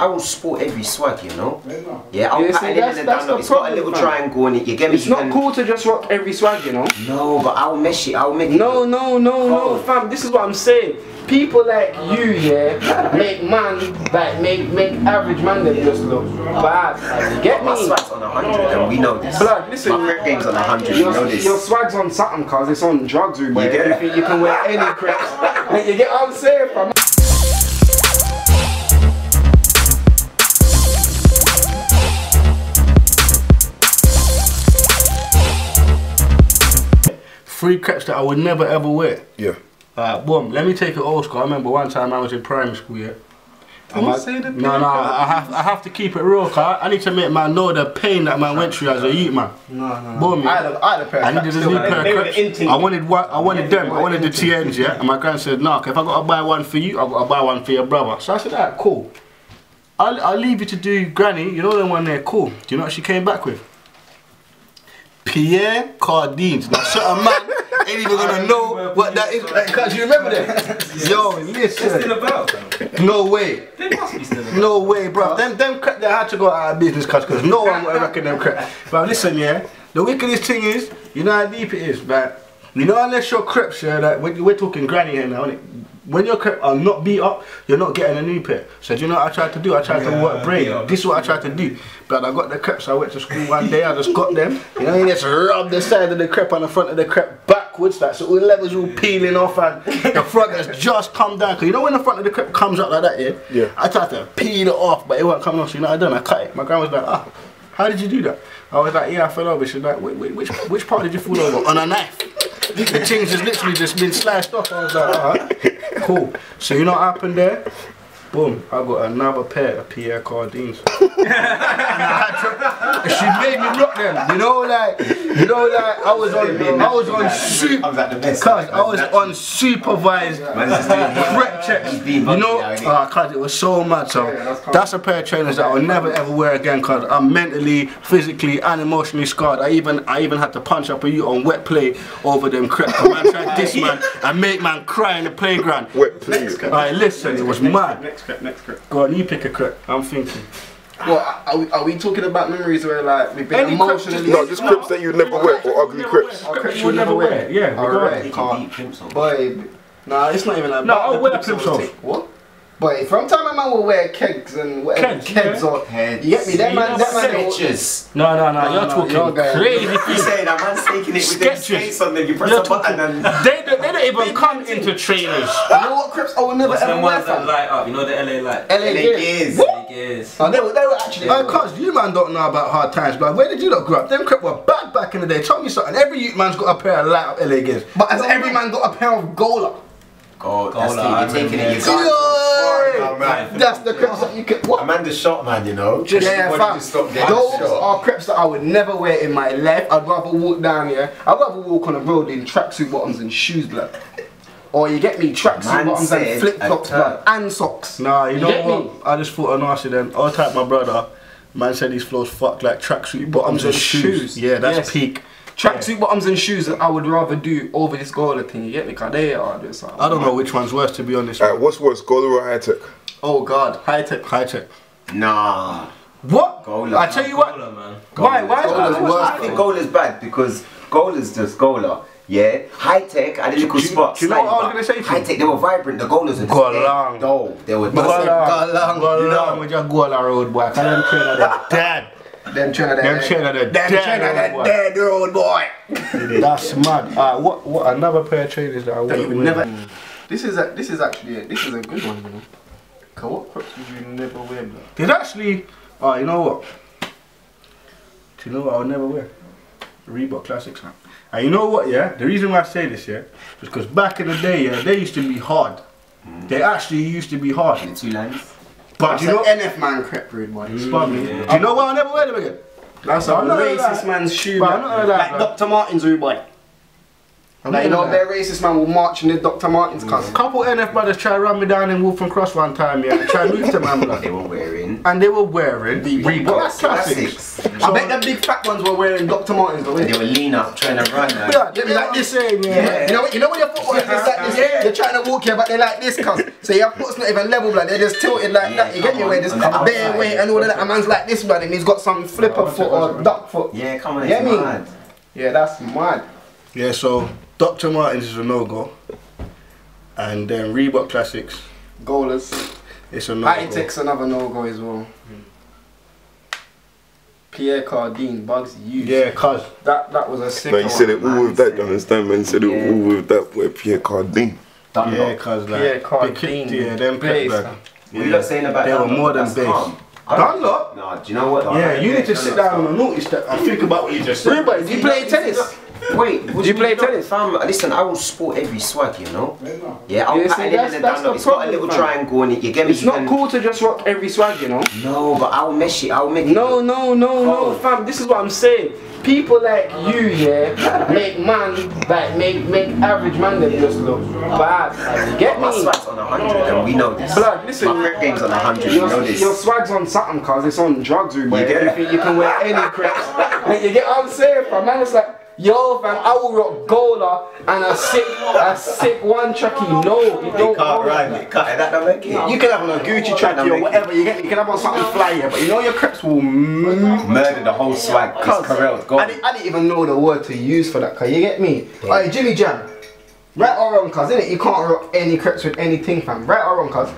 I will sport every swag, you know. Yeah, I'll pattern it in the Dunlop. It's got a little triangle on it. You get me? It's not cool to just rock every swag, you know. No, but I'll mesh it. I'll make it. No, no, no, no, fam. This is what I'm saying. People like you, yeah, make man, like make average man that just look bad. Like, you get me? My swag's on 100, and we know this. Blood, listen. My crep game's on 100. You know this. Your swag's on something, cause it's on drugs. You get everything. You can wear any crap. Like, you get what I'm saying, fam? Three creps that I would never ever wear. Yeah. Alright, boom. Let me take it old school. I remember one time I was in primary school, yeah. No, no, I have to keep it real, cause I need to make man know the pain that man went through as a youth, man. No. Boom, yeah. I had a pair. I needed a new pair of creps. I wanted the TNs, yeah. And my grand said, nah, if I gotta buy one for you, I gotta buy one for your brother. So I said, alright, cool. I'll leave you to do granny, you know the one there, cool. Do you know what she came back with? Pierre Cardin. Now, certain man ain't even gonna know what that is. Like, can't you remember them? Yo, listen. They're still about. No way. They must be still about. No way, bro. Them crap, they had to go out of business because no one would reckon them crap. But listen, yeah. The wickedest thing is, you know how deep it is, man. You know, unless your creps, yeah, like we're talking granny here now, innit? When your creps are not beat up, you're not getting a new pair. So do you know what I tried to do? I tried to work brain. This is what I tried to do. But I got the creps, I went to school one day, I just got them. You know, you just rub the side of the crep on the front of the crep backwards, like, so all the levels all peeling off and the front has just come down. Cause you know when the front of the crep comes up like that, yeah? Yeah. I tried to peel it off, but it won't come off, so you know what I done? I cut it. My grandma was like, ah, how did you do that? I was like, yeah, I fell over. She's like, wait, which part did you fall over? On a knife. The thing's has literally just been sliced off. I was like, alright, cool. So you know what happened there? Boom, I got another pair of Pierre Cardins. She made me rock them. You know, like I was on super. I was unsupervised prep checks. You know, cause it was so mad. So that's a pair of trainers that I'll never ever wear again. Cause I'm mentally, physically, and emotionally scarred. I even had to punch up a you on wet play over them crap. Man tried this man and make man cry in the playground. Wet play. Alright, listen, it was mad. Next crep. Go on, you pick a crep. I'm thinking. Well, are we talking about memories where like we've been emotionally? No, just creps that you never wear or ugly creps. Creps you never wear. Yeah. Alright. Boy, nah, it's not even like. No, I'll wear crimps. What? But from time to time I will wear kegs and whatever. Kegs or heads. You get me? That man sketches. No, you're talking crazy. You say that man's taking it with them skates on them. You press a button and they don't even come into trainers. You know what creps I will never ever wear from? Light up. You know the LA Lights. LA Gears. Yes. Oh, they were actually. Cause you man don't know about hard times, but where did you lot grow up? Them crep were bad back in the day. Tell me something. Every youth man's got a pair of light up LA Gears. But has every man got a pair of Gola? Gola. You're taking it. That's the creps that you can. What? Amanda shot man, you know. Just stop getting shot. Those are creps that I would never wear in my life. I'd rather walk down here. I'd rather walk on the road in tracksuit bottoms and shoes, blood. Or you get me tracksuit bottoms and flip flops, blood, and socks. Nah, you know what? I just thought an accident. I'll type my brother. Man said these floors fuck like tracksuit bottoms and shoes. Yeah, that's peak. Tracksuit bottoms and shoes that I would rather do over this Gola thing, you get me? Cause they are this. I don't know which one's worse, to be honest. What's worse, Gola or high tech? Oh god, high tech. Nah. What? Gola. I tell you what. Gola, man. Gola. Why is Gola's worse? I think Gola's bad because Gola's just Gola. Yeah, high tech, I didn't spot. You know what I was gonna say? High tech, they were vibrant. The Golas and Gola. No, they were. Gola. With your Gola road boy. Them trainers dead. Them trainers dead road boy. That's mad. Alright, what another pair of trainers that I would never. This is a good one, you know. Cause what crops would you never wear, bro? There's actually. Alright, you know what? Do you know what I'll never wear? Reebok Classics, man. And you know what, yeah? The reason why I say this, yeah? Is because back in the day, yeah, they used to be hard. They actually used to be hard. In two lines. But that's you know NF man crep rude one. Do you know why I never wear them again? That's a racist man's shoe. But I'm not gonna lie, like Dr. Martens rude boy. Like, you know, that. They're racist, man, will march in the Dr. Martens cause. Couple NF brothers tried to run me down in Wolf and Cross one time, yeah. Try to move to man, like, they were wearing the Reebok Classics. I bet them big fat ones were wearing Dr. Martens though. They were lean up, trying to run, man. Yeah, they be like this, yeah. You know when your footballers is like this, they're trying to walk here, but they're like this, cuz. So your foot's not even level, blood. They're just tilted like that. You get your way, just bare weight and all of that. A man's like this, blood, and he's got some flipper foot or duck foot. Yeah, come on, mad. Yeah, that's mad. Yeah, so Dr. Martens is a no-go, and then Reebok Classics. Golas. It's a no-go. High-Tech's another no-go as well. Pierre Cardin, Bugs you. Yeah, cuz. That was a sick one. But he said it all with that, you understand, man? He said it all with that with Pierre Cardin. Yeah, cuz, like, Pierre Cardin. Yeah, them plays. What you lot saying about that? They were more than base. Dunlop? Nah, do you know what? Yeah, you need to sit down and notice that. I think about what you just said. Remember, do you play tennis? Wait, would you play tennis? Fam, listen, I will sport every swag, you know? Yeah, I'll pat it in and down. It's got a little triangle in it, you get me? It's not cool to just rock every swag, you know? No, but I'll mesh it, I'll make it. No, fam, this is what I'm saying. People like you, yeah, make average man that just look bad. Like, get me? My swag's on 100 and we know this. Blood, listen. My prep game's on 100, you know this. Your swag's on something, cause it's on drugs, you think you can wear any crap. Like, you get what I'm saying, fam? Man, it's like, yo, fam, I will rock Gola and a sick one Chucky. No, you don't can't rhyme it. That don't make it. No. You can have on a Gucci Chucky or whatever. You can have on something fly here, but you know your creps will murder the whole swag. It's correct. I didn't even know the word to use for that. Cause you get me? Yeah. Like Jimmy Jam, right or wrong, cause innit? You can't rock any creps with anything, fam. Right or wrong, cause.